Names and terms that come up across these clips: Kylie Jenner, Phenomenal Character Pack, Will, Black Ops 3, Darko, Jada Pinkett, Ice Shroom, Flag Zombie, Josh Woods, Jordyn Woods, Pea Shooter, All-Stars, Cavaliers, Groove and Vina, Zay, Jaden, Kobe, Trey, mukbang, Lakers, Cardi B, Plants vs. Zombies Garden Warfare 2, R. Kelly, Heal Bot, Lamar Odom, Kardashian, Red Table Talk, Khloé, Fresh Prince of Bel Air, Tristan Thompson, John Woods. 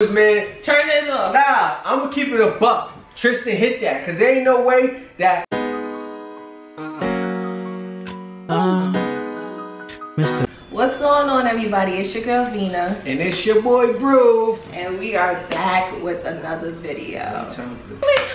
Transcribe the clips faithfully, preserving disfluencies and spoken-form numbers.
Man, turn it up. Nah, I'm gonna keep it a buck. Tristan hit that, cause there ain't no way that. Uh, uh, Mister What's going on, everybody? It's your girl Vina, and it's your boy Groove, and we are back with another video.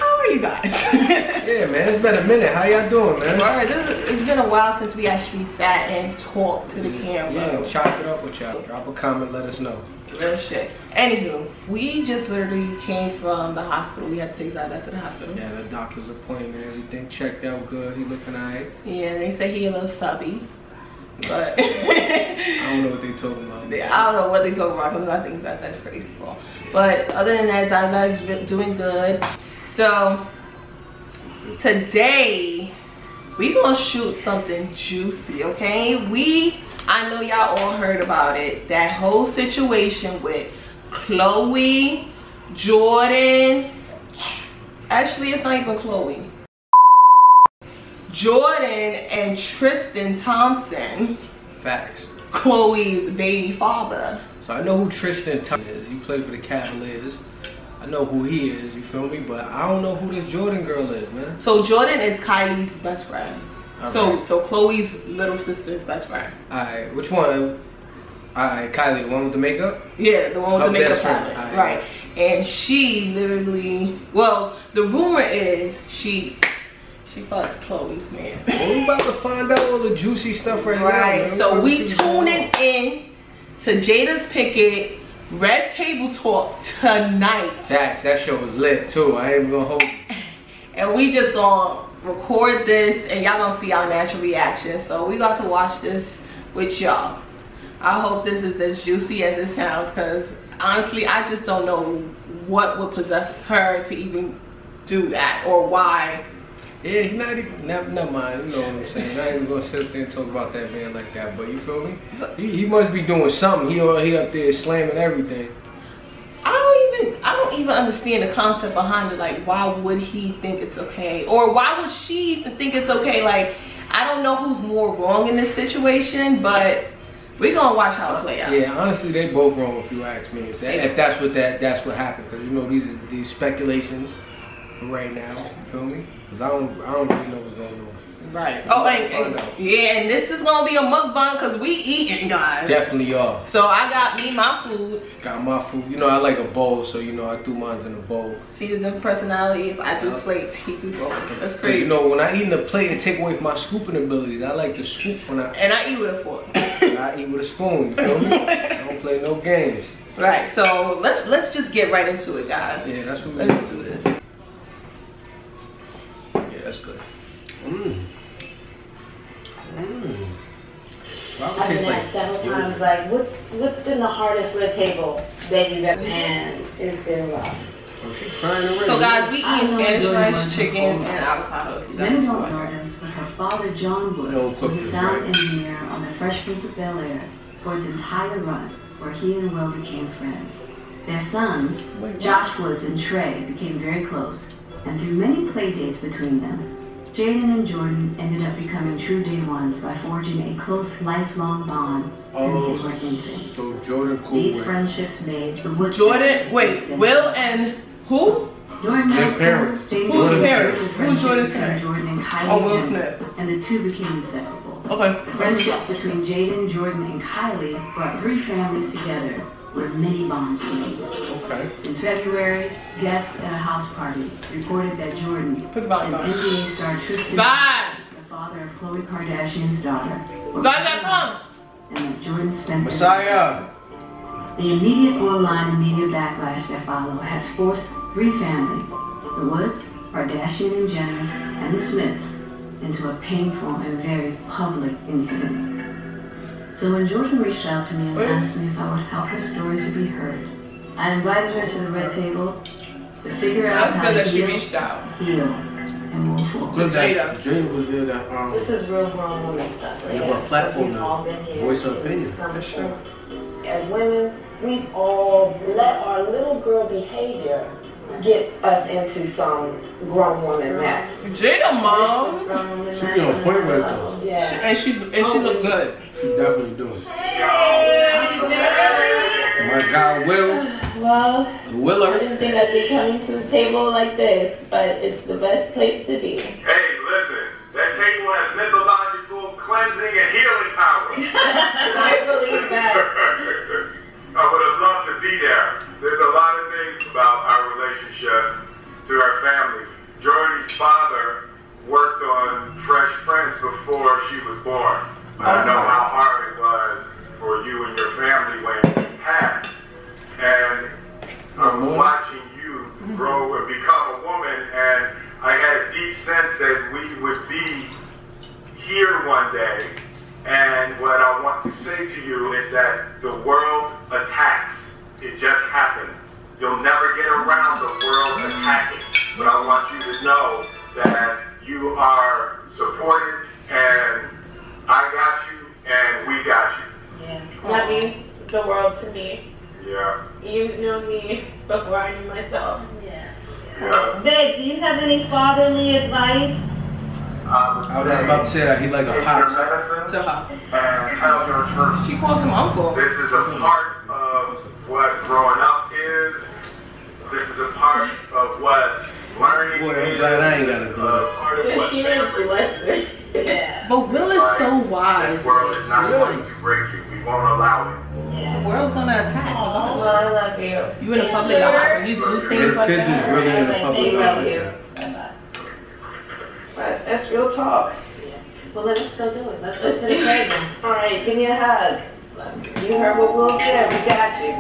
How are you guys? Yeah, man, it's been a minute. How y'all doing, man? Right, this is, it's been a while since we actually sat and talked to the camera. Yeah, chop it up with y'all. Drop a comment, let us know. Real shit. Anywho, we just literally came from the hospital. We had to take Zay to the hospital. Yeah, the doctor's appointment, everything checked out good. He looking alright. Yeah, they said he a little stubby. But I don't know what they talking about. I don't know what they talking about because I think Zay's pretty small. But other than that, Zay's doing good. So today we gonna shoot something juicy, okay? We I know y'all all heard about it. That whole situation with Khloé, Jordyn. Actually, it's not even Khloé. Jordyn and Tristan Thompson. Facts. Khloé's baby father. So I know who Tristan Thompson is. He played for the Cavaliers. I know who he is, you feel me? But I don't know who this Jordyn girl is, man. So Jordyn is Kylie's best friend. All so right. So Khloé's little sister's best friend. Alright, which one? Alright, Kylie, the one with the makeup? Yeah, the one with oh, the makeup palette. Right. right. And she literally, well, the rumor is she She fucked Khloé's man. Well, we about to find out all the juicy stuff right, right. now. Right, so we tuning in to Jada Pinkett Red Table Talk tonight. That's, that show was lit too, I ain't even gonna hold it. And we just gonna record this and y'all gonna see our natural reaction. So we got to watch this with y'all. I hope this is as juicy as it sounds because honestly, I just don't know what would possess her to even do that or why. Yeah, he's not even, never, never mind, you know what I'm saying. I ain't even gonna sit there and talk about that man like that, but you feel me? He, he must be doing something. He, he up there slamming everything. I don't even, I don't even understand the concept behind it. Like, why would he think it's okay? Or why would she even think it's okay? Like, I don't know who's more wrong in this situation, but we're gonna watch how it play out. Yeah, honestly, they both wrong if you ask me. If, that, if that's what that, that's what happened, because you know, these is these speculations right now, you feel me? Because I don't, I don't really know what's going on. Right. Oh, and, and, and yeah, and this is gonna be a mukbang because we eating, guys. Definitely are. So I got me my food. Got my food. You know, I like a bowl, so you know, I threw mine in a bowl. See the different personalities. I do plates. He do bowls. That's crazy. You know, when I eat in a plate, it take away from my scooping abilities. I like to scoop when I. And I eat with a fork. I eat with a spoon. You feel me? I don't play no games. Right. So let's let's just get right into it, guys. Yeah, that's what we let's do. Let's do this. That's good. Mmm. Mmm. Wow, I've been asked several times, like, what's what's been the hardest red table that you've ever had? It's been a lot. So guys, we eat Spanish rice, chicken, and avocado. Many don't know this, but her father, John Woods, was a sound engineer on the Fresh Prince of Bel Air for its entire run, where he and Will became friends. Their sons, Josh Woods and Trey, became very close. And through many play dates between them, Jaden and Jordyn ended up becoming true day ones by forging a close lifelong bond oh, since they were infants. So Jordyn cool These way. friendships made the Woods. Jordyn, wait, Will and who? During high parents. School, Who's parents? Who's Jordyn's parents? Jordyn and Kylie oh, Will Smith. And the two became inseparable. Okay. Friendships between Jaden, Jordyn, and Kylie brought three families together where many bonds were made. Okay. In February, guests at a house party reported that Jordyn, an N B A star Tristan, the father of Khloé Kardashian's daughter, was and that Jordyn spent Messiah. The immediate online and media backlash that followed has forced three families, the Woods, Kardashian and Jenners, and the Smiths, into a painful and very public incident. So when Jordyn reached out to me and asked me if I would help her story to be heard, I invited her to the red table to figure out how to heal, heal, and move forward. So Jada, Jada was there that um. This is real grown woman stuff. Right? We have our platform now. Voice of opinion. That's true. As women, we've all let our little girl behavior get us into some grown woman mess. Jada, mom. She be on point right now. Yeah. She, and she and she look good. She definitely doing it. Oh my God, Will. Well, Willer. I didn't think I'd be coming to a table like this, but it's the best place to be. Hey, listen, that table has mythological cleansing and healing power. I believe that. I would have loved to be there. There's a lot of things about our relationship to our family. Jordyn's father worked on Fresh Prince before she was born. I know how hard it was for you and your family when you passed. And I'm um, watching you grow and become a woman, and I had a deep sense that we would be here one day. And what I want to say to you is that the world attacks. It just happens. You'll never get around the world attacking. But I want you to know that you are supported, and I got you, and we got you. Yeah. That means the world to me. Yeah. You've known me before I knew myself. Yeah. Yeah. Vic, do you have any fatherly advice? Um, I was just about to say that he likes a pop. Medicine, and she calls him uncle. This is a part of what growing up is. This is a part of what learning Boy, I'm glad I ain't got to do it. She didn't listen. Yeah. But Will is so wise. This world is not going to break you. We won't allow it. Yeah. The world's gonna attack. Oh, well, I love you. You in the public eye. You do things like that. Kids is really in the public eye. But that's real talk. Yeah. Well, let us go do it. Let's go to the table. All right, give me a hug. You heard what Will said. We got you.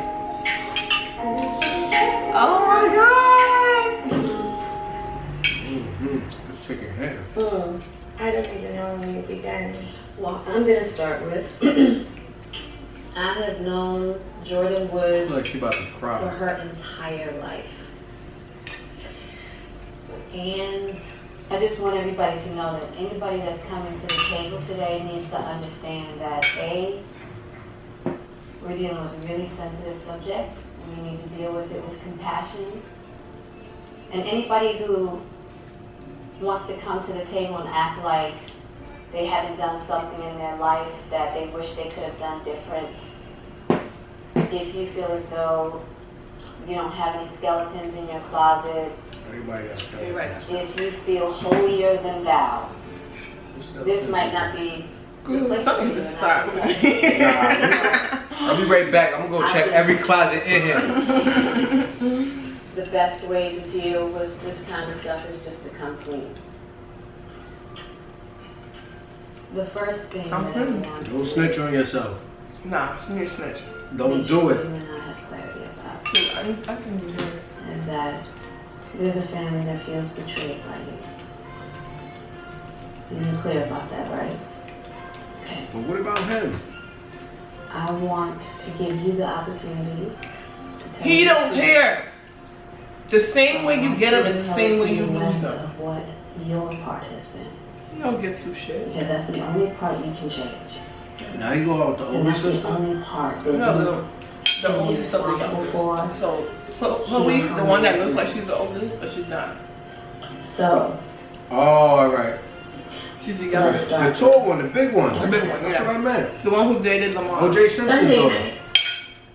Oh my God. Mm-hmm. Just shake your hand. Mm. I don't even know where you began. Well, I'm gonna start with. I have known Jordyn Woods like she about to cry. For her entire life. And I just want everybody to know that anybody that's coming to the table today needs to understand that A, we're dealing with a really sensitive subject, and we need to deal with it with compassion. And anybody who wants to come to the table and act like they haven't done something in their life that they wish they could have done different. If you feel as though you don't have any skeletons in your closet, everybody else, everybody else. If you feel holier than thou, this might not be good. Something stop. Nah, I'll be right back. I'm gonna go check every closet in here. The best way to deal with this kind of stuff is just to come clean. The first thing that I want don't snitch on yourself. Nah, she needs snitch. Don't do it. And I have clarity about it. I can do it. Is that there's a family that feels betrayed by you. And you're clear about that, right? Okay. But what about him? I want to give you the opportunity to tell He don't you. care. The same way you get him is the same way you lose him. Of what your part has been. You don't get too shit. Because that's the only part you can change. Now you go out with the older sister. That's the only part. No, no. The oldest of the oldest. So, Khloé, the one that looks like she's the oldest, but she's not. So. Oh, all right. She's the youngest. The tall one, the big one. The big one, that's yeah. what I meant. The one who dated Lamar. O J Simpson's daughter.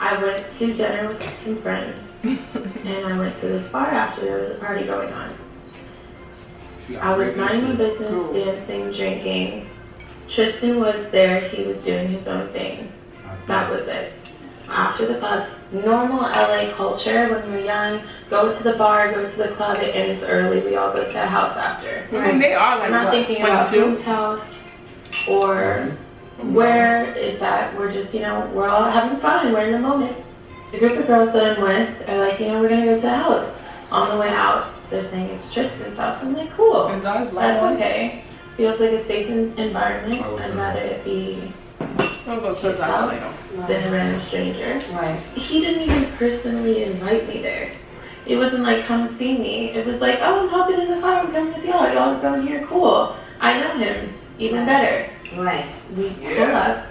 I went to dinner with some friends. And I went to this bar after there was a party going on. I was minding my business, cool. dancing, drinking. Tristan was there. He was doing his own thing. That was it. After the club, normal L A culture, when you're young, go to the bar, go to the club, it ends early. We all go to a house after. Right? I mean, they are like, I'm not thinking about whose house or where it's at. We're just, you know, we're all having fun. We're in the moment. The group of girls that I'm with are like, you know, we're going to go to a house. On the way out, they're saying it's Tristan's house. I'm like, cool. That's okay. Feels like a safe environment. I'd rather it be his house than a random stranger. Right. He didn't even personally invite me there. It wasn't like, come see me. It was like, oh, I'm hopping in the car. I'm coming with y'all. Y'all are going here. Cool. I know him even better. Right. We pull up.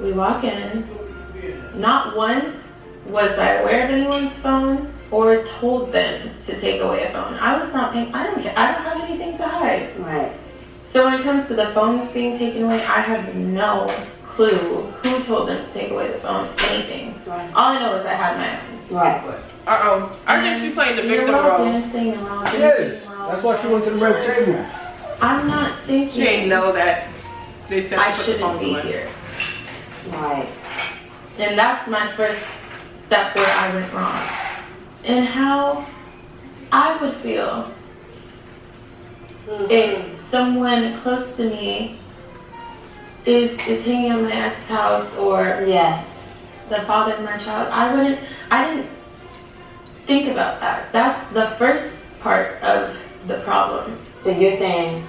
We walk in. Not once was I aware of anyone's phone. Or told them to take away a phone. I was not paying, I don't care, I don't have anything to hide. Right. So when it comes to the phones being taken away, I have no clue who told them to take away the phone, anything. Right. All I know is I had my own. Right. Uh-oh. I think she played the victim role. Dancing around, dancing yes. around. That's why she went to the red table. I'm not thinking. She didn't know that they said I shouldn't be here. Right. And that's my first step where I went wrong. And how I would feel mm-hmm. if someone close to me is is hanging on my ex's house or yes, the father of my child. I wouldn't. I didn't think about that. That's the first part of the problem. So you're saying,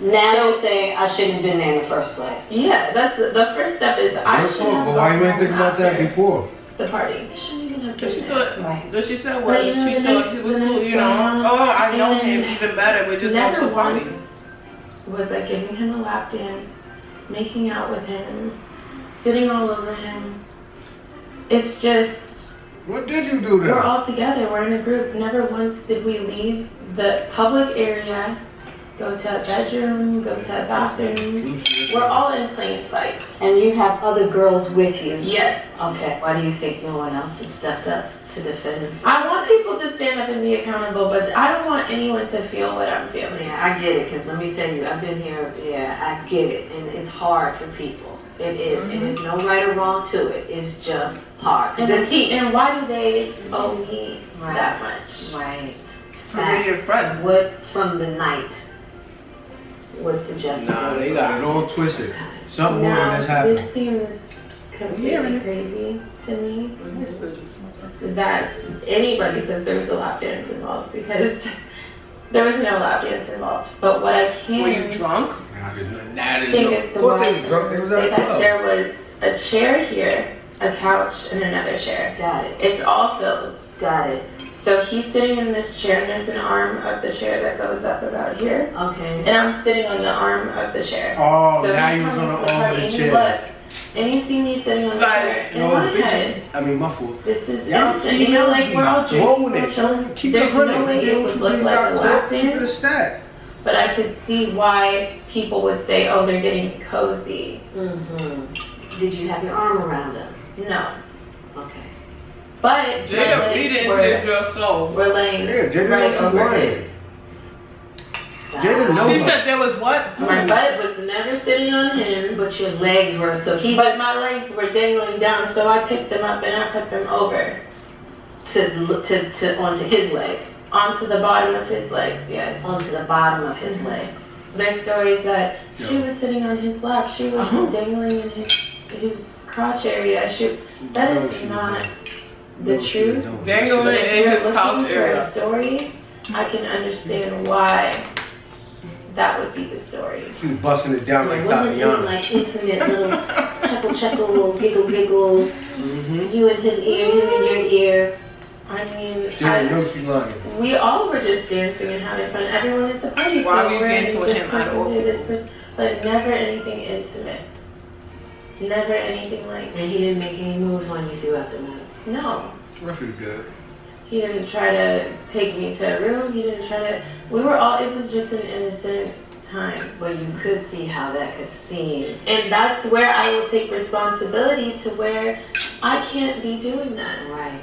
now don't say I shouldn't have been there in the first place. Yeah, that's the, the first step is I that's should so, have. But why you didn't think about that before? The party. I shouldn't even have been she there. Thought, right. But she said, well, she thought he was cool, you know. Oh, I know him even better. We just went to parties. Was I giving him a lap dance, making out with him, sitting all over him? It's just. What did you do then? We're all together. We're in a group. Never once did we leave the public area. Go to a bedroom, go to a bathroom. We're all in plain sight. And you have other girls with you? Yes. Okay. Why do you think no one else has stepped up to defend him? I want people to stand up and be accountable, but I don't want anyone to feel what I'm feeling. Yeah, I get it, because let me tell you, I've been here, yeah, I get it. And it's hard for people. It is. Mm-hmm. And there's no right or wrong to it. It's just hard. And, it's heat. And why do they owe me right. that much? Right. From being your friend. What from the night? Was suggested. Nah, they got it all twisted. Something wrong has happened. This seems completely crazy to me. That anybody says there was a lap dance involved because there was no lap dance involved. But what I can were you drunk? Think is to watch and say that there was a chair here, a couch, and another chair. Got it. It's all filled. Got it. So he's sitting in this chair, and there's an arm of the chair that goes up about here. Okay. And I'm sitting on the arm of the chair. Oh, so now he was on the arm of the chair. And you see me sitting on the chair. In my head. I mean, muffled. This is insane. You know, like, we're all drinking. There's no way it would look like a lap dance. But I could see why people would say, oh, they're getting cozy. Mm-hmm. Did you have your arm around them? No. Okay. But Jada beat it into this girl's soul. We're laying yeah, right over his. Jada knows. She said there was what? My butt was never sitting on him, but your legs were. So he. But my legs were dangling down, so I picked them up and I put them over to to to onto his legs, onto the bottom of his legs. Yes, onto the bottom of his legs. There's stories that yeah. she was sitting on his lap, she was uh-huh. dangling in his his crotch area. She that is not. The truth, dangling in his pouch area. Story, I can understand why that would be the story. She was busting it down like Tatiana. Like intimate little chuckle, chuckle, giggle, giggle. Mm-hmm. You in his ear, him in your ear. I mean, I just, we all were just dancing and having fun. Everyone at the party. Why were you dancing with him? I don't. But never anything intimate. Never anything like. And he didn't make any moves on you throughout the night. No. Roughly good. He didn't try to take me to a room. He didn't try to. We were all. It was just an innocent time. But you could see how that could seem. And that's where I will take responsibility to where I can't be doing that. Right.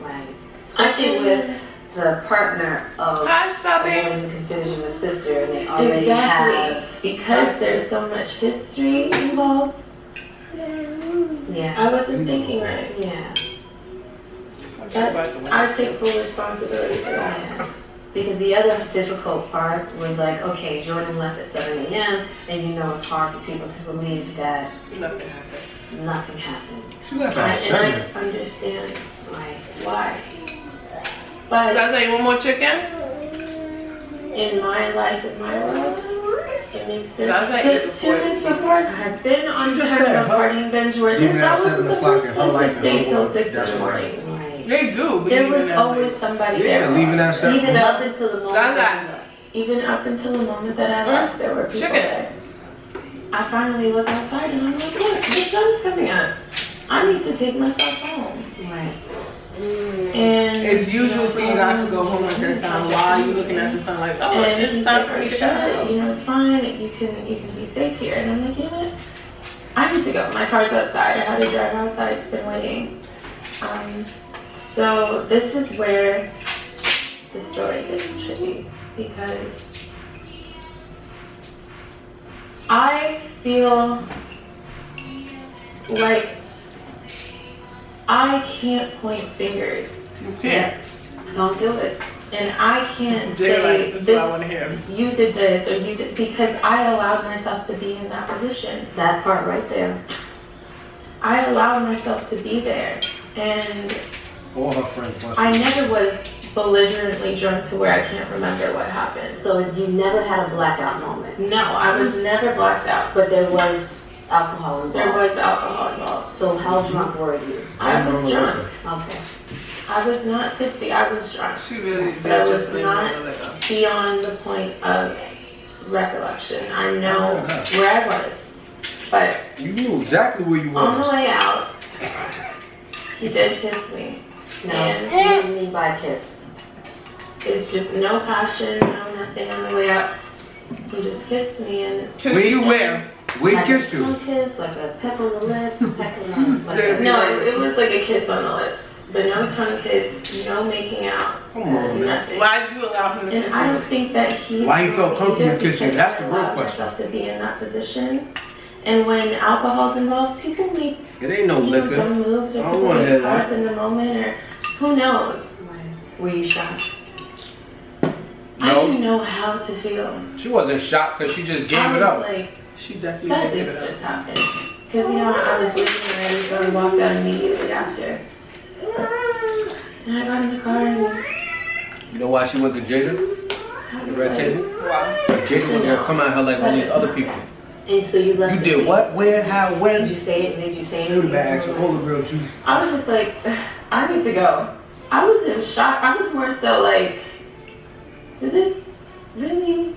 Right. Especially with the partner of a woman who considers you a sister and they already exactly. have. Because there's so much history involved. Yeah. I wasn't thinking right. Yeah. That's, I take full responsibility for that. Yeah. Because the other difficult part was like, okay, Jordyn left at seven a m and you know it's hard for people to believe that nothing happened. Nothing happened. She left at seven. And I understand like why. But can I say one more chicken? In my life, in my world, it makes sense. Because two minutes before, I've been on the kind of partying binge where that was the first place to stay till six in the morning. They do. There was always day. somebody yeah, there. Leaving that even mm-hmm. up until the moment that I, even up until the moment that I left, uh, there were people chicken. there. I finally look outside and I'm like, look, the sun's coming up. I need to take myself home. Right. Mm. And it's usual for you not to go home at that time. Why are you looking at the sun like, oh, and it's time for me to go? You know, it's fine. You can you can be safe here. And I'm like, you know what? I need to go. My car's outside. I had to drive outside. It's been waiting. Um, so this is where the story gets tricky, because I feel like I can't point fingers. You can't. Yeah. Don't do it. And I can't say, this, you did this or you did, because I allowed myself to be in that position. That part right there. I allowed myself to be there. And all her friends must I never was belligerently drunk to where I can't remember what happened. So you never had a blackout moment? No, I was never blacked out. But there was alcohol involved? There was alcohol involved. So how mm-hmm. drunk were you? I, I was drunk. Okay. I was not tipsy, I was drunk. She really did. I was not beyond the point of recollection. I know where I was, but you knew exactly where you were. On the way out, he did kiss me. No, he didn't by kiss. It's just no passion, no nothing on the way out. He just kissed me and kissed where you where? We like kissed you. A kiss, like a peck on the lips, peck on the lips. No, it, it was like a kiss on the lips. But no tongue kiss, no making out. Come on, man. Why'd you allow him to kiss you? And I don't think that he... Why you felt comfortable kissing? That's the real question. I allowed myself to be in that position. And when alcohol's involved, people make... It ain't no liquor. Dumb moves, or people get caught up in the moment, or who knows? Were you shocked? I didn't know how to feel. She wasn't shocked because she just gave it up. I was like, she definitely gave it up. Just happened. Because, you know, I was leaving already, so I walked out immediately after. And I got in the car and... You know why she went to Jada? The Red Table? Wow. Jada was going to come out her like all these other people. And so you left. You did thing. What? Where? How? When? Did you say it? Did you say it? Little bags, all the real juice. I was just like, I need to go. I was in shock. I was more so like, did this really?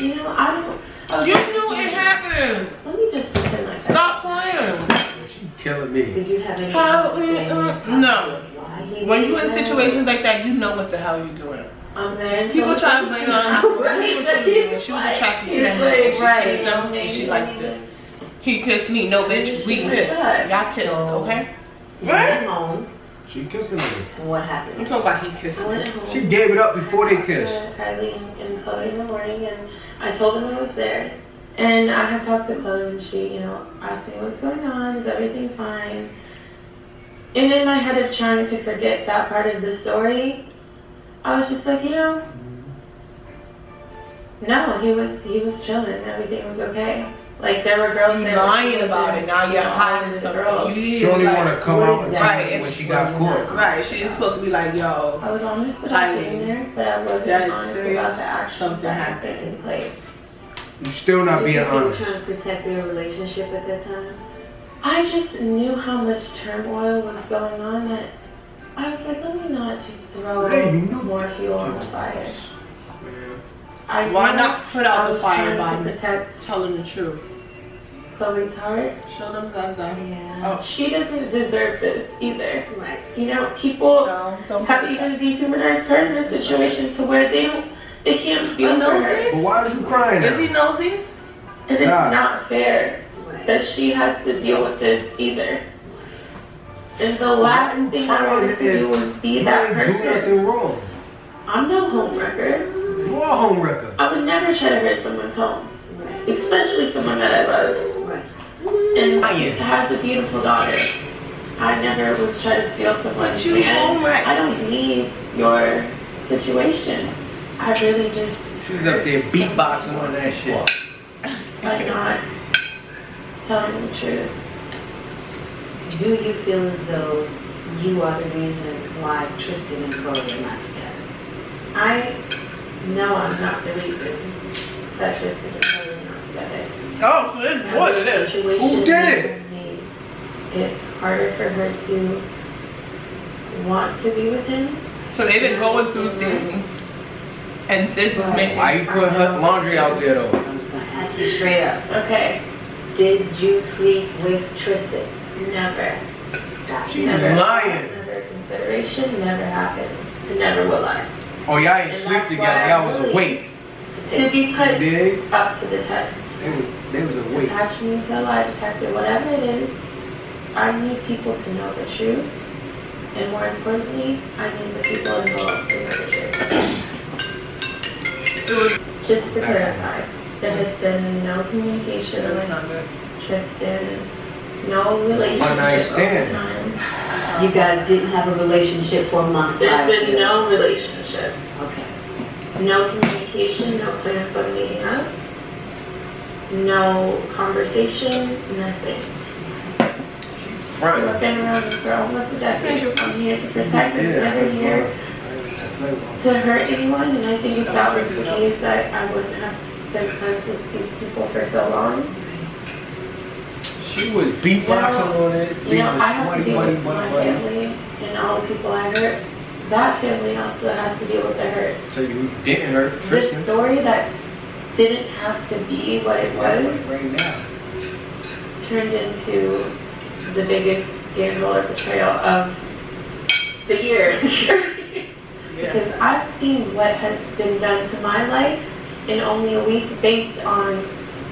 You know, I don't... Okay. You knew it happened. Let me just pretend like that. Stop playing. Killing me. Did you have any how, uh, no. When you in situations like that, you know what the hell you're doing. I'm there. People try to blame on how doing. She was attracted to that man. She right. kissed him and she liked this. He kissed me. No, bitch. We kissed. Y'all kissed. Okay? What? She kissed me. What happened? I'm talking about he kissed me. She gave it up before they kissed. Kylie and Khloé in the morning, and I told them I was there. And I had talked to Khloé and she, you know, asked me what's going on, is everything fine? And in my head of trying to forget that part of the story, I was just like, you know, no, he was he was chilling and everything was okay. Like there were girls saying, lying about it, now you're hiding some girls. She only wanna come out and tell me when she got caught. Right, she is supposed to be like, yo. I was honest about being there, but I wasn't honest about the actions that had taken place. You're still not being honest. Were you trying to protect your relationship at that time? I just knew how much turmoil was going on that I was like, let me not just throw more fuel on the fire. I Why not put out the fire by protect telling the truth? Khloé's heart. Show them Zaza. Yeah. Oh. She doesn't deserve this either. Right. You know, people no, don't have even dehumanized her in this situation to where they don't. It can't feel nosy. But why is you crying? Is he nosy? And it's God. Not fair that she has to deal with this either. And the last why thing I wanted to do was be that person. Do nothing wrong. I'm no homewrecker. You are a homewrecker. I would never try to hurt someone's home, especially someone that I love and has a beautiful daughter. I never would try to steal someone's man. I don't need your situation. I really just... She was up there beatboxing on that shit. Like not telling the truth. Do you feel as though you are the reason why Tristan and Khloé are not together? I know I'm not the reason that Tristan and Khloé are not together. Oh, so it's now, what it is. Who did it? Made it harder for her to want to be with him. So they've been going through things. And this is making. Why you put her laundry out there though? I'm just gonna ask you straight up. Okay. Did you sleep with Tristan? Never. She's never. Lying. Never consideration. Never happened. Never will I. Oh y'all ain't sleep together. Y'all was awake. To be put up to the test. There was, there was a weight. Attachment to a lie detector, whatever it is, I need people to know the truth. And more importantly, I need the people involved to know the truth. Just to clarify, there has been no communication so with Tristan, no relationship one night stand. All the time. You guys didn't have a relationship for a month. There's been years. No relationship. Okay. No communication, no plans on meeting up. No conversation, nothing. Right. So I've been around this for almost a decade. I'm here to protect and never here to hurt anyone. And I think if that was the case, that I wouldn't have been friends with these people for so long. She was beatboxing on it. You know, I have to deal with my family and all the people I hurt. That family also has to deal with the hurt. So you didn't hurt Tristan. This story that didn't have to be what it was, right now. Turned into the biggest scandal or betrayal of the year. Yeah. Because I've seen what has been done to my life in only a week based on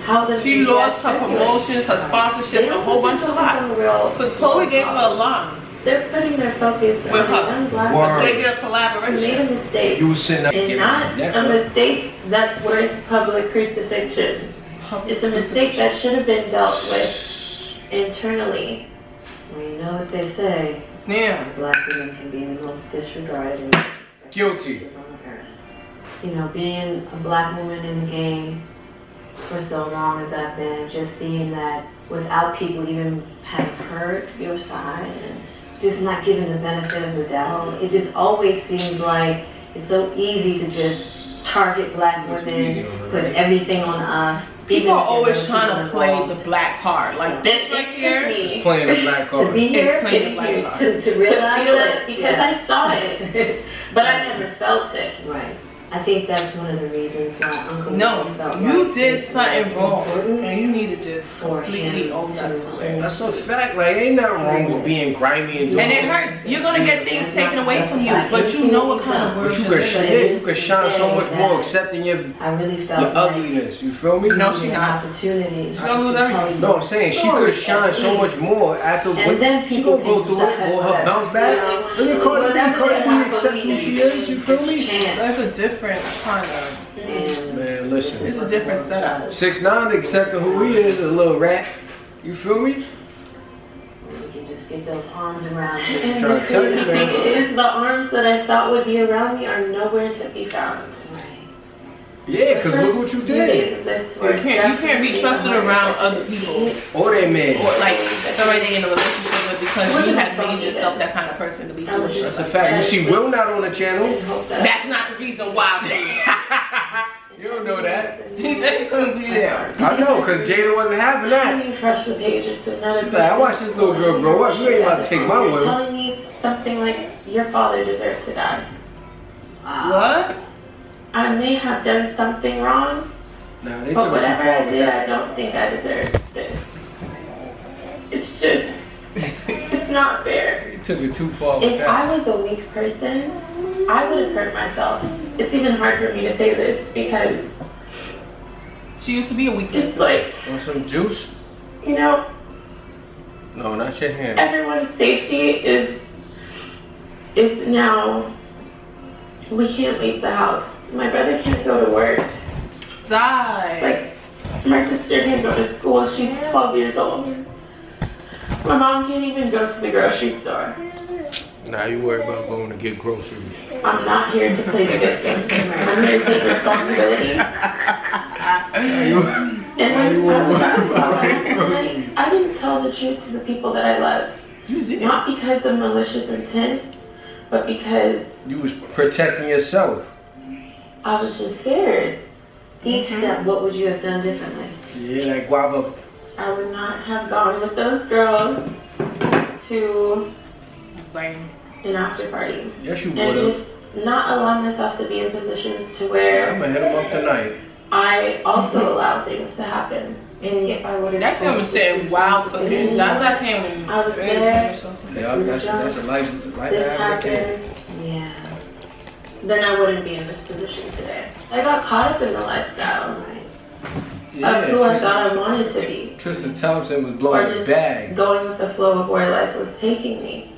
how the she lost her promotions, her sponsorship, a whole bunch of lies. Because Khloé gave her a line. They're putting their focus with on her. Young black woman. They did a collaboration. Made a mistake. You were sitting up and not a mistake that's worth public crucifixion. Public it's a mistake that should have been dealt with internally. Well, you know what they say. Yeah. Black women can be the most disregarded and disrespected guilty on earth. You know, being a black woman in the game for so long as I've been, just seeing that without people even having heard your side and just not given the benefit of the doubt. It just always seems like it's so easy to just target black women, put everything on us. People are always trying to play the black card. Like this right here, playing the black card. To be here, to to realize it because I saw it, but I never felt it. Right. I think that's one of the reasons why Uncle no, felt like you did something wrong, and you need to just completely own up to it. That's a fact. Like, ain't nothing wrong with being grimy and doing and it hurts. You're gonna get things taken away from you, but you know what kind of words you can shine. You can shine so much more accepting your your ugliness. You feel me? No, she not. Opportunity. She don't lose everything. No, I'm saying she could shine so much more after. She gonna go through it or her bounce back. Look at Cardi B. Cardi B accepting who she is. You feel me? That's a different. Kind of, man, listen. It's a different setup. six nine accepting who he is, a little rat. You feel me? You can just get those arms around you. I'm trying to tell you, man. It is the arms that I thought would be around me are nowhere to be found. Right. Yeah, because look what you did. You can't, you can't be trusted around other people. Or they men. Or like somebody in a relationship. Because what you have made yourself that kind of person to be doing shit. That's a fact. You see Will not on the channel. That's not the reason why, Jada. You don't know that. He said he couldn't be there. I know, because Jada wasn't having that. She's like, I watched this little girl grow up. You ain't about to take my word. You're telling me something like your father deserved to die. What? I may have done something wrong, nah, they but whatever I did, I don't think I deserved this. It's just... it's not fair. It took it too far. If I was a weak person, I would have hurt myself. It's even hard for me to say this because she used to be a weak person. It's like want some juice? You know. No, not your hand. Everyone's safety is is now. We can't leave the house. My brother can't go to work. Die. Like my sister can't go to school. She's twelve years old. My mom can't even go to the grocery store. Nah, you worry about going to get groceries. I'm not here to play victim. I'm here to take responsibility. And I I didn't tell the truth to the people that I loved. You did not because of malicious intent, but because you was protecting yourself. I was just scared. Each step, what would you have done differently? Yeah, like guava. I would not have gone with those girls to an after party. Yes, you would. And just not allow myself to be in positions to where I'm gonna hit him up tonight. I also allow things to happen. And if I would have that woman said, "Wow, cooking." I came and I was there. Yeah, that's, that's a life. This happened. Yeah. Then I wouldn't be in this position today. I got caught up in the lifestyle. Right. yeah, of who Tristan, I thought I wanted to be. Tristan Thompson was blowing the bag. Going with the flow of where life was taking me.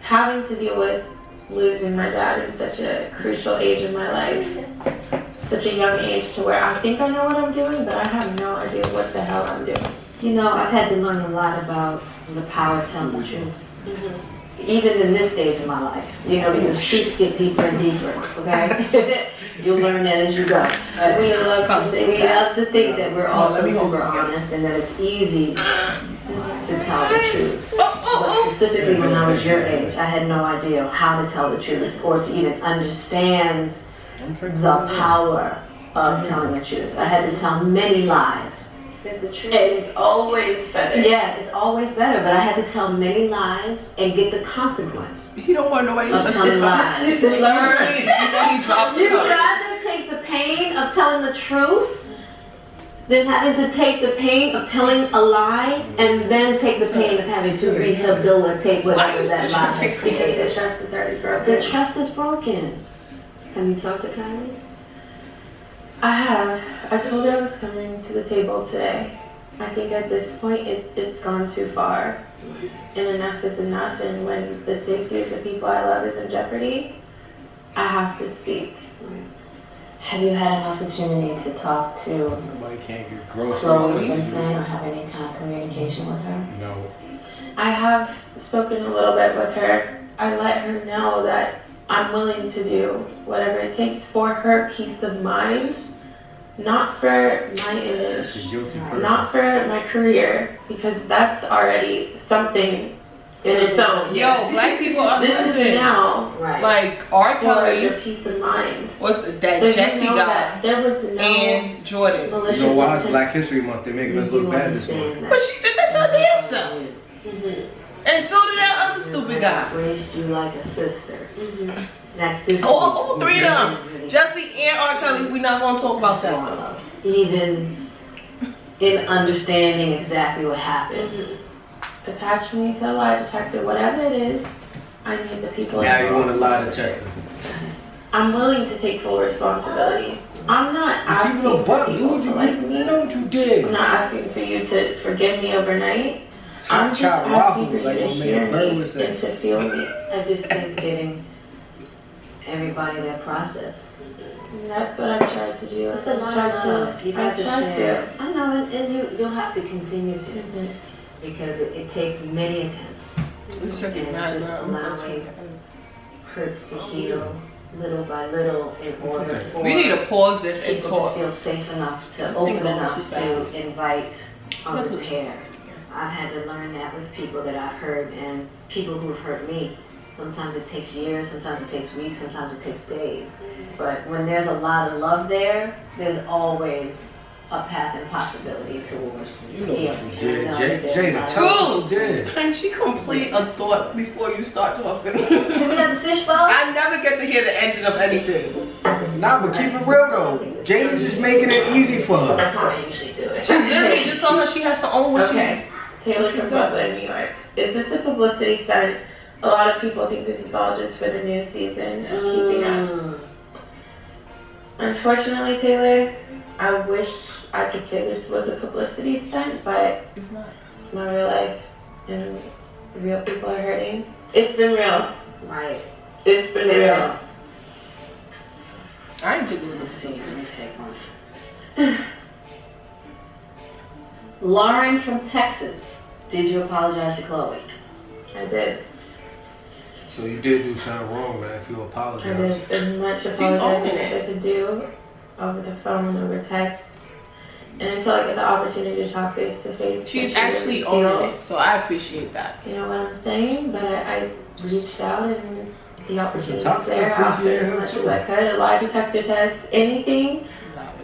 Having to deal with losing my dad in such a crucial age in my life. Such a young age to where I think I know what I'm doing, but I have no idea what the hell I'm doing. You know, I've had to learn a lot about the power of telling the truth. Mm-hmm. Even in this stage of my life, you know, because truths get deeper and deeper, okay? You'll learn that as you go. But we love to think, we love to think that we're all no, super honest and that it's easy to tell the truth. Oh, oh, oh. Specifically when I was your age, I had no idea how to tell the truth or to even understand the power of telling the truth. I had to tell many lies. Because the truth is always better. Yeah, it's always better, but I had to tell many lies and get the consequence. You don't want nobody to tell lies. To learn. You'd rather take the pain of telling the truth than having to take the pain of telling a lie and then take the pain of having to rehabilitate whatever that lie has created. The trust is already broken. The trust is broken. Have you talked to Kylie? I have. I told her I was coming to the table today. I think at this point it, it's gone too far. And enough is enough. And when the safety of the people I love is in jeopardy, I have to speak. Have you had an opportunity to talk to Khloé since then or have any kind of communication with her? No. I have spoken a little bit with her. I let her know that I'm willing to do whatever it takes for her peace of mind, not for my image, not for my career, because that's already something in its own. Yo, black people are this is now right. Like R. Kelly, your peace of mind. What's that? So Jesse you know guy that there was no and Jordyn. You know why it's Black History Month? They're making us look bad this month. That. But she did that to her damn self. Mm-hmm. And so did that other stupid guy. Raised you like a sister. Mm-hmm. That's this. Oh, oh, three of them. Jesse and R. Kelly. We're not gonna talk about that. Even in understanding exactly what happened. Mm-hmm. Attach me to a lie detector, whatever it is. I need the people. Now you want a lie detector. I'm willing to take full responsibility. I'm not asking you know for people to like me. You know what you did. I'm not asking for you to forgive me overnight. I'm just asking for you to hear me and to feel me. I just think giving everybody their process. And that's what I tried to do. That's a lot of love. You have to share. I know, and, and you, you'll have to continue to mm-hmm. because it, it takes many attempts. Mm-hmm. And just allowing hurts to heal little by little in order for we need to pause this and talk. To feel safe enough, to open enough to invite or repair. I've had to learn that with people that I've hurt and people who've hurt me. Sometimes it takes years, sometimes it takes weeks, sometimes it takes days. But when there's a lot of love there, there's always a path and possibility towards you know healing. What you did, Jada. Jada, did. Can she complete a thought before you start talking? Can we have the fishbowl? I never get to hear the ending of anything. Nah, but keep it real though. Jada's just making it easy for her. That's how I usually do it. She literally just told her she has to own what okay. she has. Taylor from Brooklyn, New York. Is this a publicity stunt? A lot of people think this is all just for the new season of mm. Keeping Up. Unfortunately, Taylor, I wish I could say this was a publicity stunt, but it's not. It's not real life, and real people are hurting. It's been real. Right. It's been real. real. I didn't think it was a scene. Let me take one. Lauren from Texas, did you apologize to Khloé? I did. So you did do something wrong, man, if you apologize. I did as much apologizing as I could do over the phone, over text, and until I get the opportunity to talk face to face. She's actually on it, so I appreciate that. You know what I'm saying? But I, I reached out and the opportunity was there. I offered as much as I could. A lie detector test, anything.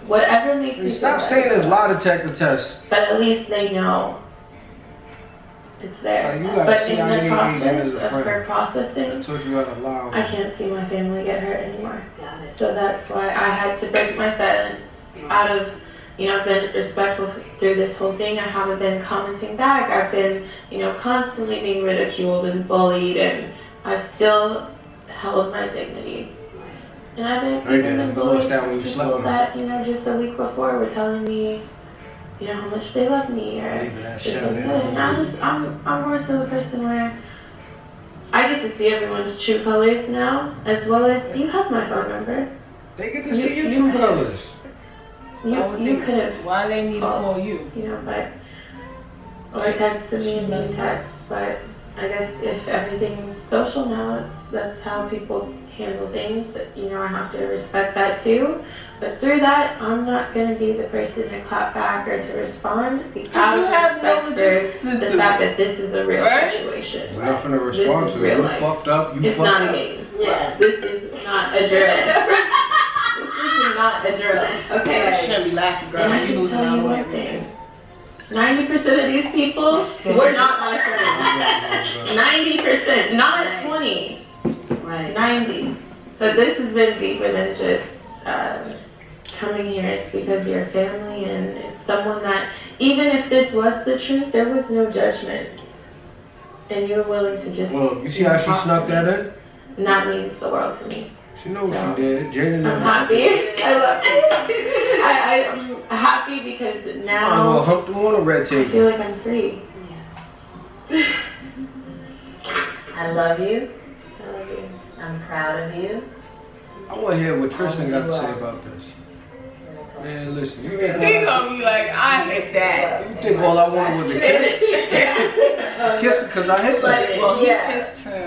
Whatever makes you stop feel saying there's a lot of technical tests. But at least they know it's there. Like but in the process of her processing, I, I can't see my family get hurt anymore. So that's why I had to break my silence out of, you know, I've been respectful through this whole thing. I haven't been commenting back. I've been, you know, constantly being ridiculed and bullied, and I've still held my dignity. And I've been, I've been bullied when people that, you know, just a week before were telling me, you know, how much they love me or it's so good. And I'm just, I'm, I'm more so the person where I get to see everyone's true colors now, as well as you have my phone number. They get to see your true colors. You, you could have. Why they need to call you? You know, but or text me and you text, but I guess if everything's social now, it's, that's how people handle things. You know, I have to respect that too. But through that, I'm not going to be the person to clap back or to respond because you have respect no for the fact that this is a real right? situation. We're not going to respond to it. You're fucked up. You it's fucked not up. a game. Yeah. This is not a drill. Not a drill. Okay. I shouldn't be laughing, girl. And I can tell you one thing. Ninety percent of these people were not my friends. Ninety percent, not twenty. Right. Ninety. So this has been deeper than just uh, coming here. It's because you're family, and it's someone that, even if this was the truth, there was no judgment, and you're willing to just. Well, you see how she snuck that in? That means the world to me. She knows what so, she did. Jaden knows. I'm happy. I love it. I, I'm happy because now oh, well, hump them on a red table. I feel like I'm free. Yeah. I love you. I love you. I'm proud of you. I want to hear what Tristan got to say about this. Man, listen. You ain't he gonna be like, I hit that. You think all I wanted was a kiss? Kiss her because I hit that. Well, he kissed her.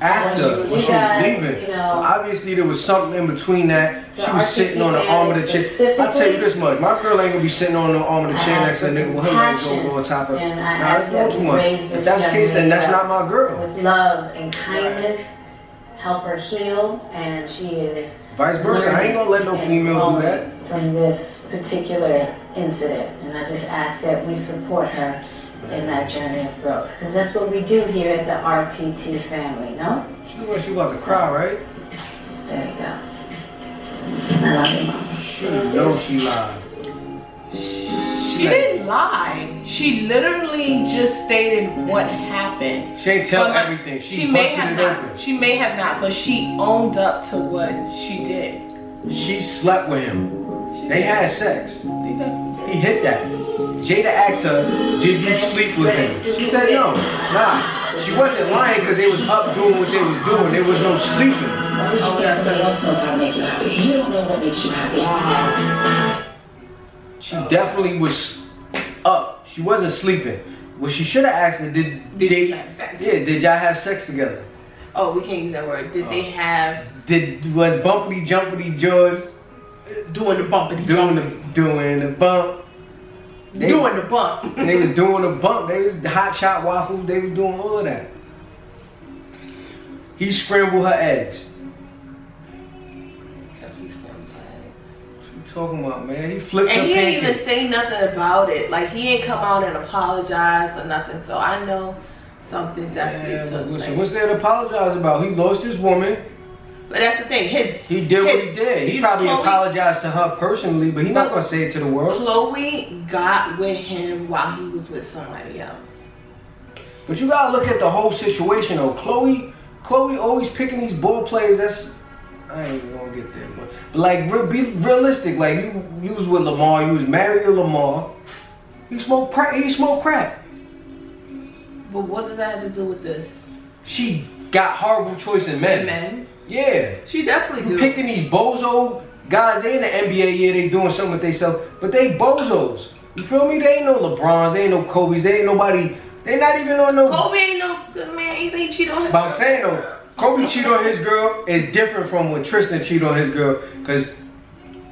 After, when she was, yeah, leaving, you know, so obviously there was something in between that. She was sitting on the arm of the chair. I'll tell you this much, my girl ain't gonna be sitting on the arm of the chair next to a nigga with her legs over on top of it. Nah, that's going too much. If that's the case, then that's not my girl. With love and kindness, help her heal, and she is. Vice versa, I ain't gonna let no female do that. From this particular incident, and I just ask that we support her in that journey of growth, because that's what we do here at the R T T family, no? She was she about to cry, right? There you go. I love you, Mama. She didn't know she lied. She, she didn't lie. She literally just stated what happened. She ain't tell but everything. She, she may have it not. Open. She may have not, but she owned up to what she did. She slept with him. She they did. had sex. They definitely he hit that. Jada asked her, did you sleep with him? She said no. Nah, she wasn't lying because they was up doing what they was doing. There was no sleeping. Why would you think somebody else knows how to make you happy? You don't know what makes you happy. She definitely was up. She wasn't sleeping. What she should have asked her, did, did they have sex? Yeah, did y'all have sex together? Oh, we can't use that word. Did oh. they have? Did was bumpity jumpity George doing the bumpity? Doing the doing the bump. They, doing the bump. They was doing the bump. They was hot shot waffles. They was doing all of that. He scrambled her eggs. He scrambled her eggs. What you talking about, man? He flipped and her he pancake. Didn't even say nothing about it. Like, he ain't come out and apologized or nothing. So I know something definitely yeah, took listen, What's there to apologize about? He lost his woman. But that's the thing. His he did his, what he did. He, he probably Khloé, apologized to her personally, but he's not gonna say it to the world. Khloé got with him while he was with somebody else. But you gotta look at the whole situation, though. Khloé, Khloé always picking these ball players. That's I ain't even gonna get there, but, but like re, be realistic. Like you, you was with Lamar. You was married to Lamar. He smoked crack. He smoked crack. But what does that have to do with this? She got horrible choice in men. Men. Yeah, she definitely do. Picking these bozo guys, they in the N B A, yeah, they doing something with themselves, but they bozos. You feel me? They ain't no LeBrons, they ain't no Kobe's, they ain't nobody. They not even on no. Kobe ain't no good man. He they cheat on his. But I'm saying though, Kobe cheat on his girl is different from when Tristan cheat on his girl, cause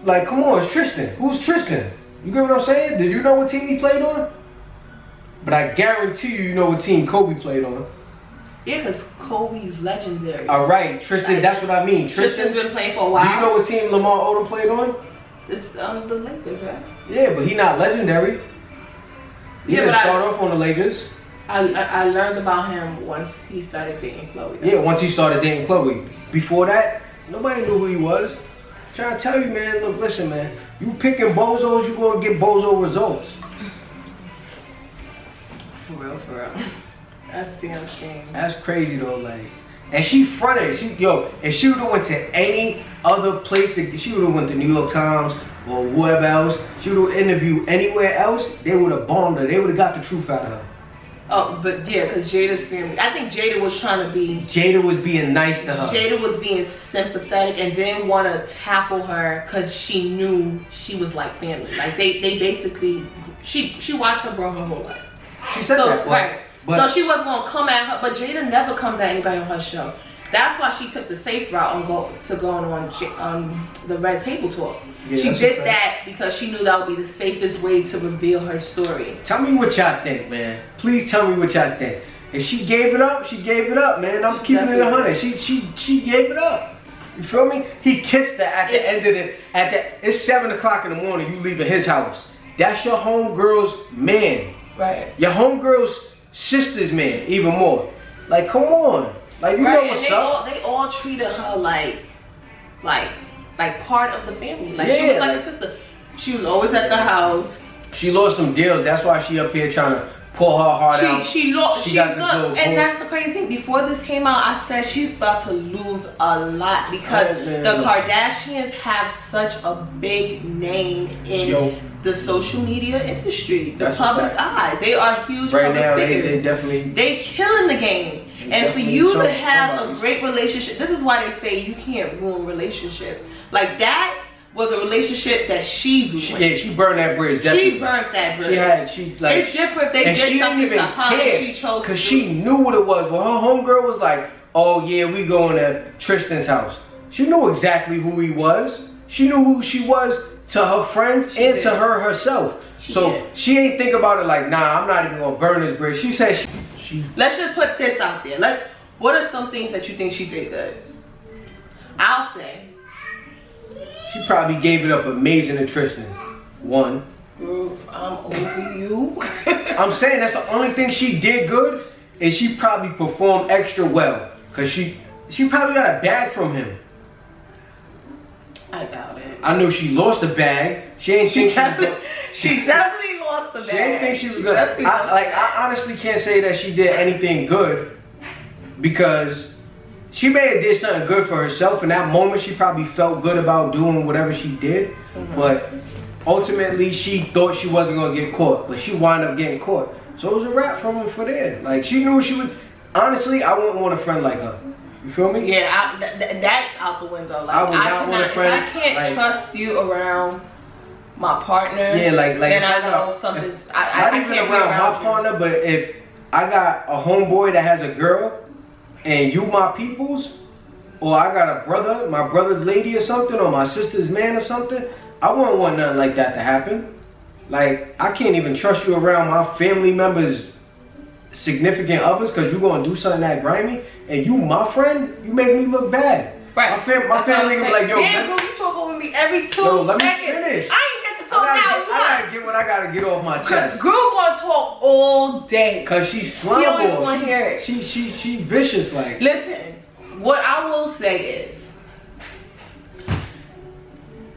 like, come on, it's Tristan. Who's Tristan? You get what I'm saying? Did you know what team he played on? But I guarantee you, you know what team Kobe played on. Yeah, because Kobe's legendary. All right, Tristan, like, that's what I mean. Tristan, Tristan's been playing for a while. Do you know what team Lamar Odom played on? It's um, the Lakers, right? Yeah, but he's not legendary. He yeah, didn't start I, off on the Lakers. I, I learned about him once he started dating Khloé. Though. Yeah, once he started dating Khloé. Before that, nobody knew who he was. I'm trying to tell you, man, look, listen, man. You picking bozos, you're going to get bozo results. For real, for real. That's damn shame. That's crazy though, like And she fronted. She yo, if she would have went to any other place, to, she would have went to New York Times or whoever else, she would have interviewed anywhere else, they would have bombed her. They would have got the truth out of her. Oh, but yeah, because Jada's family. I think Jada was trying to be. Jada was being nice to her. Jada was being sympathetic and didn't want to tackle her because she knew she was like family. Like they, they basically, she, she watched her grow her whole life. She said so, that, right? But, so she wasn't gonna come at her, but Jada never comes at anybody on her show. That's why she took the safe route on go to going on um, the Red Table Talk. Yeah, she did that because she knew that would be the safest way to reveal her story. Tell me what y'all think, man. Please tell me what y'all think. If she gave it up, she gave it up, man. I'm she keeping it a hundred. She she she gave it up. You feel me? He kissed her at the it, end of the at the. It's seven o'clock in the morning. You leaving his house. That's your homegirl's man. Right. Your homegirl's sister's man. Even more. Like, come on. Like, you right, know what's and they up. All, they all treated her like, like, like part of the family. Like, yeah. She was like a sister. She was always at the house. She lost some deals. That's why she up here trying to pull her heart she, out. She lost. She she's got this and that's the crazy thing. Before this came out, I said she's about to lose a lot because oh, the Kardashians have such a big name in Yo. the social media industry, the that's public eye. They are huge right public now. Figures. They, they definitely they killing the game. And Definitely for you to have somebody's. a great relationship, this is why they say you can't ruin relationships. Like that was a relationship that she ruined. Yeah, she burned that bridge. Definitely. She burned that bridge. She had, she like. It's different. They did something to her that she chose because she knew what it was. When her homegirl was like, "Oh yeah, we going to Tristan's house," she knew exactly who he was. She knew who she was to her friends she and did. to her herself. She so did. she ain't think about it like, "Nah, I'm not even gonna burn this bridge." She said. She Let's just put this out there. Let's. What are some things that you think she did good? I'll say. She probably gave it up amazing to Tristan. One. Girl, I'm over you. I'm saying that's the only thing she did good is she probably performed extra well. Because she, she probably got a bag from him. I doubt it. I know she lost a bag. She ain't she definitely, she definitely lost the bag. She didn't think she was good. I, like I honestly can't say that she did anything good because she may have did something good for herself in that moment. She probably felt good about doing whatever she did, mm-hmm. but ultimately she thought she wasn't gonna get caught, but she wound up getting caught. So it was a wrap from her for there. Like she knew she was. Honestly, I wouldn't want a friend like her. You feel me? Yeah, I, th th that's out the window. Like I would not I cannot, want a friend. If I can't like, trust you around. My partner. Yeah, like like. Then I know something's. I, I not even around, around my you. partner, but if I got a homeboy that has a girl, and you my people's, or I got a brother, my brother's lady or something, or my sister's man or something, I wouldn't want nothing like that to happen. Like I can't even trust you around my family members, significant others, because you gonna do something that grimy, and you my friend, you make me look bad. Right. My, fam my family gonna be like, yo, damn, girl, you talk over me every two yo, let seconds. Let me finish. I So I, gotta get, I gotta get what I gotta get off my chest. Girl wanna talk all day. Cause she slumbored. You don't even wanna hear it. She, she, she vicious like. Listen, what I will say is,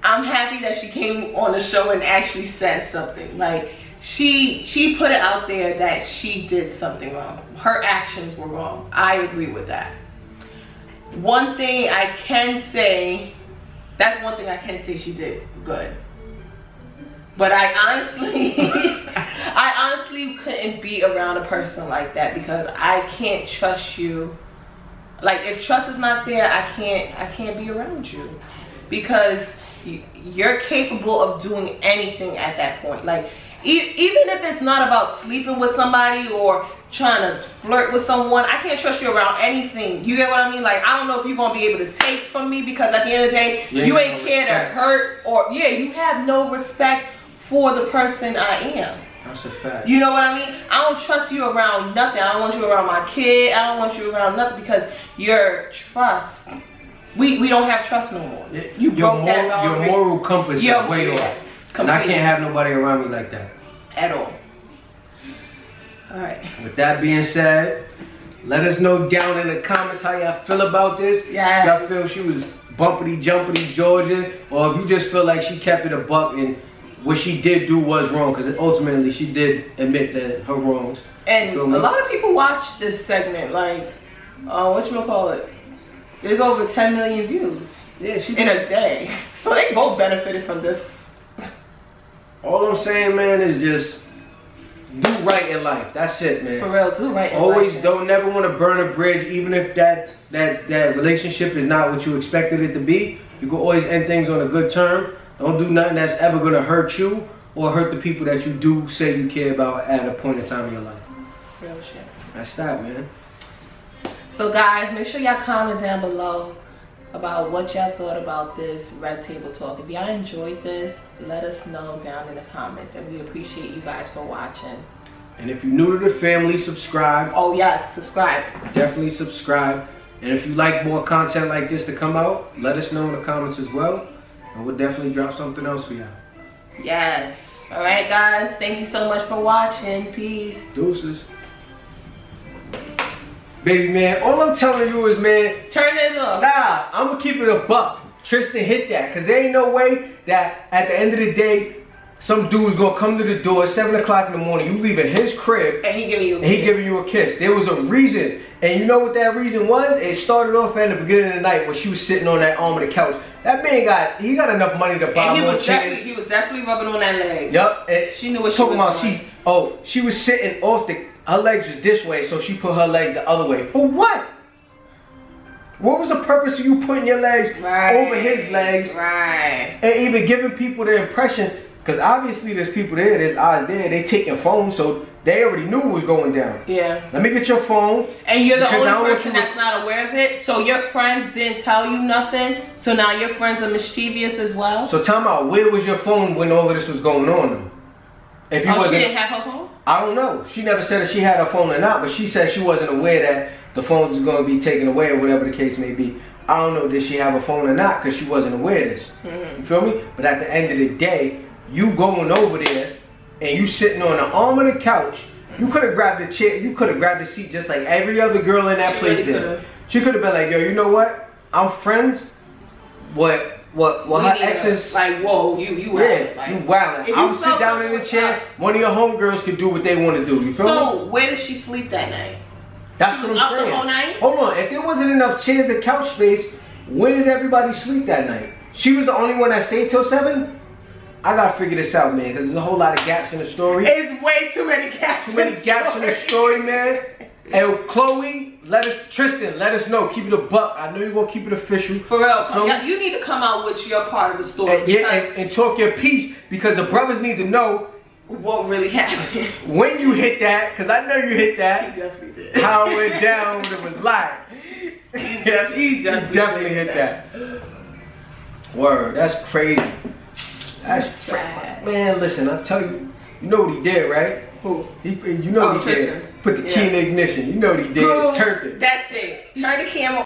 I'm happy that she came on the show and actually said something. Like she, she put it out there that she did something wrong. Her actions were wrong. I agree with that. One thing I can say, that's one thing I can say she did good. But I honestly, I honestly couldn't be around a person like that because I can't trust you. Like if trust is not there, I can't, I can't be around you because you're capable of doing anything at that point. Like e- even if it's not about sleeping with somebody or trying to flirt with someone, I can't trust you around anything. You get what I mean? Like I don't know if you're gonna be able to take from me because at the end of the day, yeah, you ain't care to hurt or yeah, you have no respect for the person I am. That's a fact. You know what I mean? I don't trust you around nothing. I don't want you around my kid. I don't want you around nothing because your trust. We we don't have trust no more. You your broke moral, that already. Your moral compass your, is way yeah, off. Completely. And I can't have nobody around me like that. At all. All right. With that being said, let us know down in the comments how y'all feel about this. Yeah. Y'all feel she was bumpity jumpity Georgia, or if you just feel like she kept it a buck and what she did do was wrong because ultimately she did admit that her wrongs. And a lot of people watch this segment like uh, whatchamacallit, there's over ten million views. Yeah, she did. In a day. So they both benefited from this. All I'm saying, man, is just do right in life. That's it, man. For real, do right in Always life. Always don't man. never want to burn a bridge, even if that, that, that relationship is not what you expected it to be. You can always end things on a good term. Don't do nothing that's ever going to hurt you or hurt the people that you do say you care about at a point in time in your life. Real shit. That's that, man. So, guys, make sure y'all comment down below about what y'all thought about this Red Table Talk. If y'all enjoyed this, let us know down in the comments. And we appreciate you guys for watching. And if you're new to the family, subscribe. Oh, yes, subscribe. Definitely subscribe. And if you like more content like this to come out, let us know in the comments as well. And we'll definitely drop something else for y'all. Yes. All right, guys. Thank you so much for watching. Peace. Deuces. Baby, man, all I'm telling you is, man. Turn it up. Nah, I'm going to keep it a buck. Tristan hit that. Because there ain't no way that at the end of the day, some dude's going to come to the door at seven o'clock in the morning. You leaving his crib. And he giving you a kiss. he giving you a kiss. There was a reason. And you know what that reason was? It started off at the beginning of the night when she was sitting on that arm of the couch. That man got, he got enough money to buy and he was definitely, he was definitely rubbing on that leg. Yep. And she knew what she was about, doing. She, oh, she was sitting off the, her legs was this way, so she put her legs the other way. For what? What was the purpose of you putting your legs right. over his legs? Right. And even giving people the impression, because obviously there's people there, there's eyes there, they taking phones, so they already knew what was going down. Yeah. Let me get your phone. And you're the only person that's not aware of it. So your friends didn't tell you nothing. So now your friends are mischievous as well. So tell me about where was your phone when all of this was going on though? If you oh, wasn't, she didn't have her phone? I don't know. She never said if she had her phone or not, but she said she wasn't aware that the phone was going to be taken away or whatever the case may be. I don't know did she have a phone or not because she wasn't aware of this. Mm-hmm. You feel me? But at the end of the day, you going over there and you sitting on the arm of the couch, you could have grabbed the chair, you could have grabbed the seat just like every other girl in that she place really did. Could've. She could have been like, yo, you know what? I'm friends. What? What? What? Her exes. Like, whoa, you, you wildin'. Yeah, like, you wildin'. I would sit down in the chair. One of your homegirls could do what they want to do. You feel me? So, where did she sleep that night? That's what I'm saying. The whole night? Hold on. If there wasn't enough chairs and couch space, when did everybody sleep that night? She was the only one that stayed till seven. I gotta figure this out, man, because there's a whole lot of gaps in the story. It's way too many gaps. Too many in gaps story. in the story, man. And Khloé, let us, Tristan, let us know. Keep it a buck. I know you're gonna keep it official. For real, Khloé, you need to come out with your part of the story. And, yeah, and, and talk your piece because the brothers need to know what really happened when you hit that. Because I know you hit that. He definitely did. How it went down when it was live. He definitely, he definitely, he definitely hit that. that. Word, that's crazy. That's trash. Man, listen, I'll tell you, you know what he did, right? Who? He, you know oh, what he Tristan. did. Put the yeah. key in the ignition. You know what he did. Boom. Turned it. That's it. Turn the camera